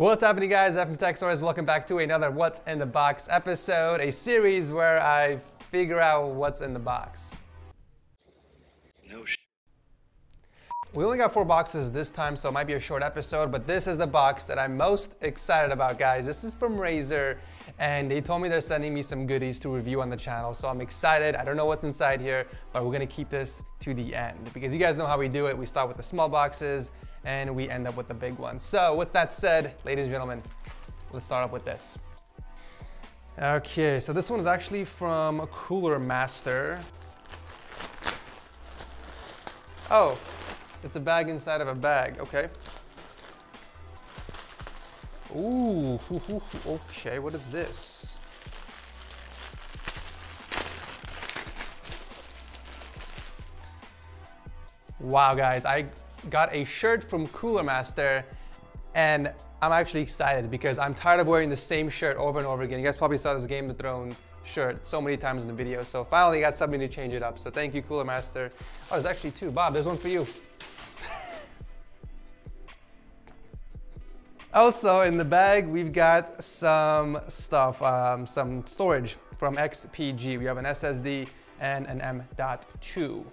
What's happening, guys? FM Tech Stories. Welcome back to another What's in the Box episode, a series where I figure out what's in the box. No sh. We only got 4 boxes this time, so it might be a short episode, but this is the box that I'm most excited about, guys. This is from Razer, and they told me they're sending me some goodies to review on the channel, so I'm excited. I don't know what's inside here, but we're gonna keep this to the end because you guys know how we do it. We start with the small boxes, and we end up with the big one. So with that said, ladies and gentlemen, let's start up with this. Okay, so this one is actually from Cooler Master. Oh, it's a bag inside of a bag, okay. Ooh, okay, what is this? Wow, guys, I got a shirt from Cooler Master, and I'm actually excited because I'm tired of wearing the same shirt over and over again. You guys probably saw this Game of Thrones shirt so many times in the video, so finally got something to change it up. So thank you, Cooler Master. Oh, there's actually 2. Bob, there's one for you. Also, in the bag, we've got some stuff, some storage from XPG. We have an SSD and an M.2.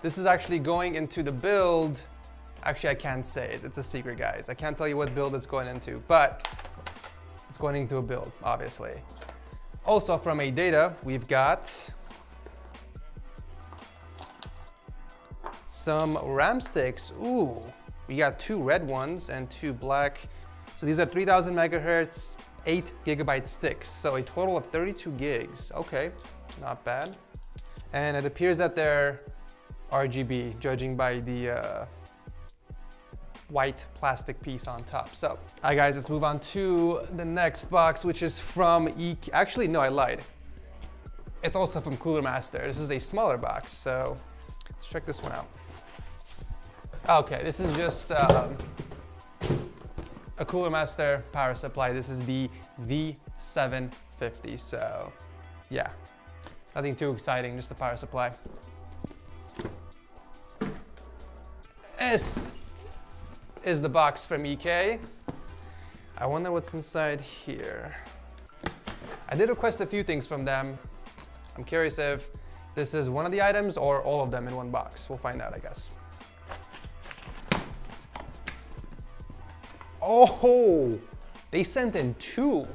This is actually going into the build. Actually, I can't say it. It's a secret, guys. I can't tell you what build it's going into, but it's going into a build, obviously. Also from Adata, we've got some RAM sticks. Ooh, we got 2 red ones and 2 black. So these are 3000 megahertz, 8 GB sticks. So a total of 32 gigs. Okay, not bad. And it appears that they're RGB, judging by the white plastic piece on top. So, all right, guys, let's move on to the next box, which is from EK. Actually, no, I lied. It's also from Cooler Master. This is a smaller box, so let's check this one out. Okay, this is just a Cooler Master power supply. This is the V750, so yeah, nothing too exciting, just the power supply. This is the box from EK. I wonder what's inside here. I did request a few things from them. I'm curious if this is one of the items or all of them in one box. We'll find out, I guess. Oh, they sent in 2.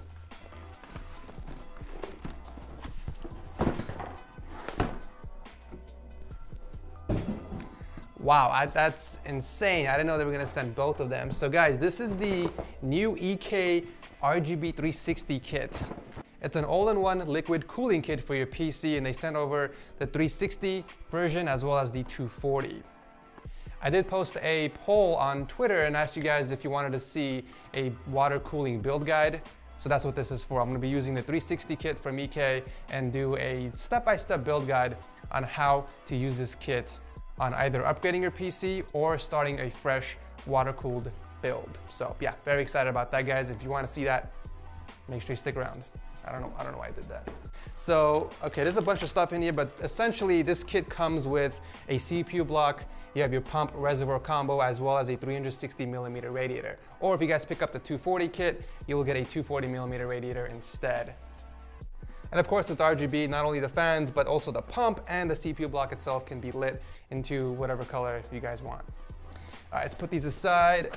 Wow, that's insane. I didn't know they were gonna send both of them. So guys, this is the new EK RGB 360 kit. It's an all-in-one liquid cooling kit for your PC, and they sent over the 360 version as well as the 240. I did post a poll on Twitter and asked you guys if you wanted to see a water cooling build guide. So that's what this is for. I'm gonna be using the 360 kit from EK and do a step-by-step build guide on how to use this kit on either upgrading your PC or starting a fresh water-cooled build. So yeah, very excited about that, guys. If you want to see that, make sure you stick around. I don't know why I did that. So, okay, there's a bunch of stuff in here, but essentially this kit comes with a CPU block, you have your pump reservoir combo, as well as a 360 millimeter radiator. Or if you guys pick up the 240 kit, you will get a 240 millimeter radiator instead. And of course, it's RGB, not only the fans, but also the pump and the CPU block itself can be lit into whatever color you guys want. All right, let's put these aside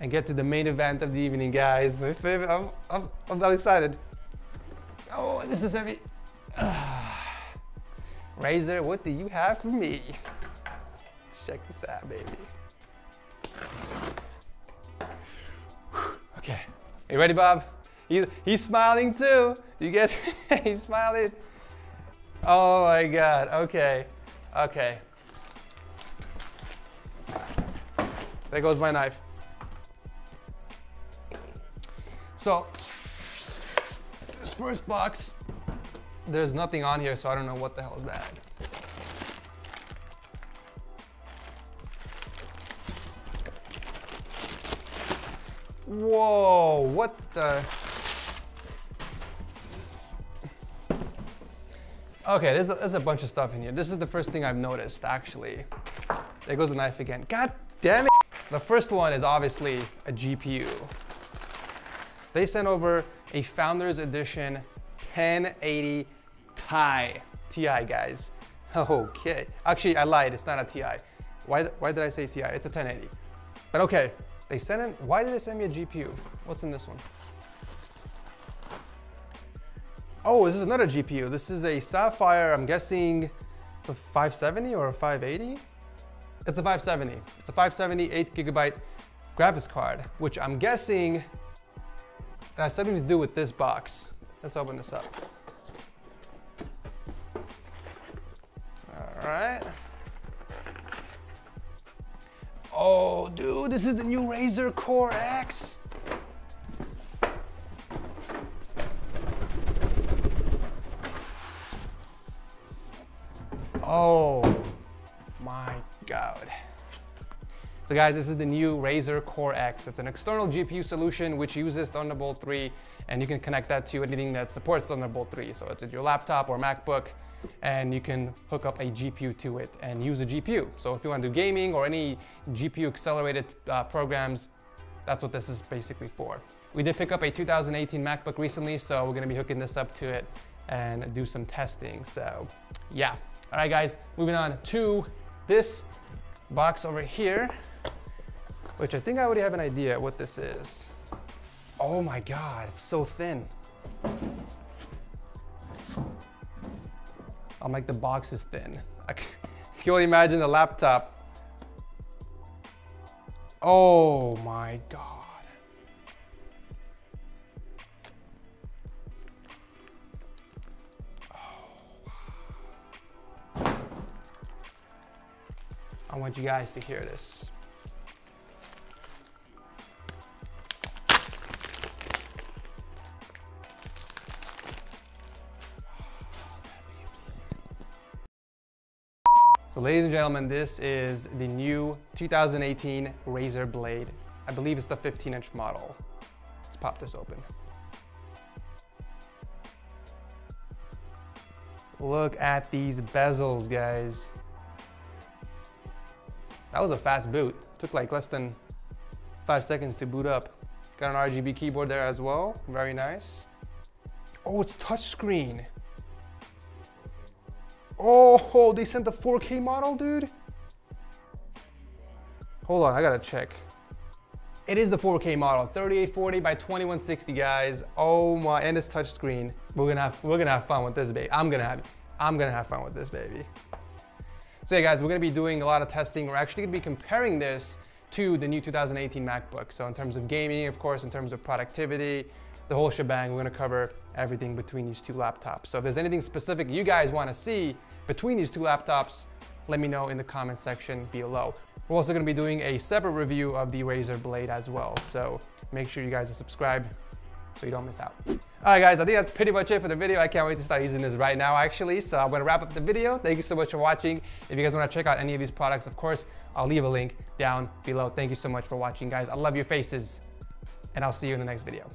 and get to the main event of the evening, guys. My favorite, I'm not excited. Oh, this is heavy. Razer, what do you have for me? Let's check this out, baby. Okay. You ready, Bob? He's smiling too. You guys, he's smiling. Oh my God, okay, okay. There goes my knife. So, this first box, there's nothing on here, so I don't know what the hell is that. Whoa, what the? Okay, there's a bunch of stuff in here. This is the first thing I've noticed, actually. There goes the knife again. God Damn it. The first one is obviously a GPU. They sent over a Founders Edition 1080 Ti. Ti, guys. Okay. Actually, I lied. It's not a Ti. Why did I say Ti? It's a 1080. But okay. They sent in. Why did they send me a GPU? What's in this one? Oh, this is another GPU. This is a Sapphire. I'm guessing it's a 570 or a 580. It's a 570. It's a 570 8GB graphics card, which I'm guessing that has something to do with this box. Let's open this up. All right. Oh, dude, this is the new Razer Core X. Oh my God. So guys, this is the new Razer Core X. It's an external GPU solution which uses Thunderbolt 3, and you can connect that to anything that supports Thunderbolt 3. So it's your laptop or MacBook, and you can hook up a GPU to it and use a GPU. So if you want to do gaming or any GPU accelerated programs, that's what this is basically for. We did pick up a 2018 MacBook recently, so we're gonna be hooking this up to it and do some testing, so yeah. All right, guys, moving on to this box over here, which I think I already have an idea what this is. Oh my God, it's so thin. I'm like, the box is thin. I can only imagine the laptop. Oh my God. I want you guys to hear this. So ladies and gentlemen, this is the new 2018 Razer Blade. I believe it's the 15-inch model. Let's pop this open. Look at these bezels, guys. That was a fast boot. Took like less than 5 seconds to boot up. Got an RGB keyboard there as well. Very nice. Oh, it's touchscreen. Oh, they sent the 4K model, dude. Hold on, I gotta check. It is the 4K model, 3840 by 2160, guys. Oh my, and it's touchscreen. We're gonna have fun with this, baby. I'm gonna have fun with this, baby. So yeah, guys, we're gonna be doing a lot of testing. We're actually gonna be comparing this to the new 2018 MacBook. So in terms of gaming, of course, in terms of productivity, the whole shebang, we're gonna cover everything between these two laptops. So if there's anything specific you guys wanna see between these two laptops, let me know in the comment section below. We're also gonna be doing a separate review of the Razer Blade as well. So make sure you guys are subscribed so you don't miss out. All right, guys, I think that's pretty much it for the video. I can't wait to start using this right now, actually. So I'm gonna wrap up the video. Thank you so much for watching. If you guys wanna check out any of these products, of course, I'll leave a link down below. Thank you so much for watching, guys. I love your faces, and I'll see you in the next video.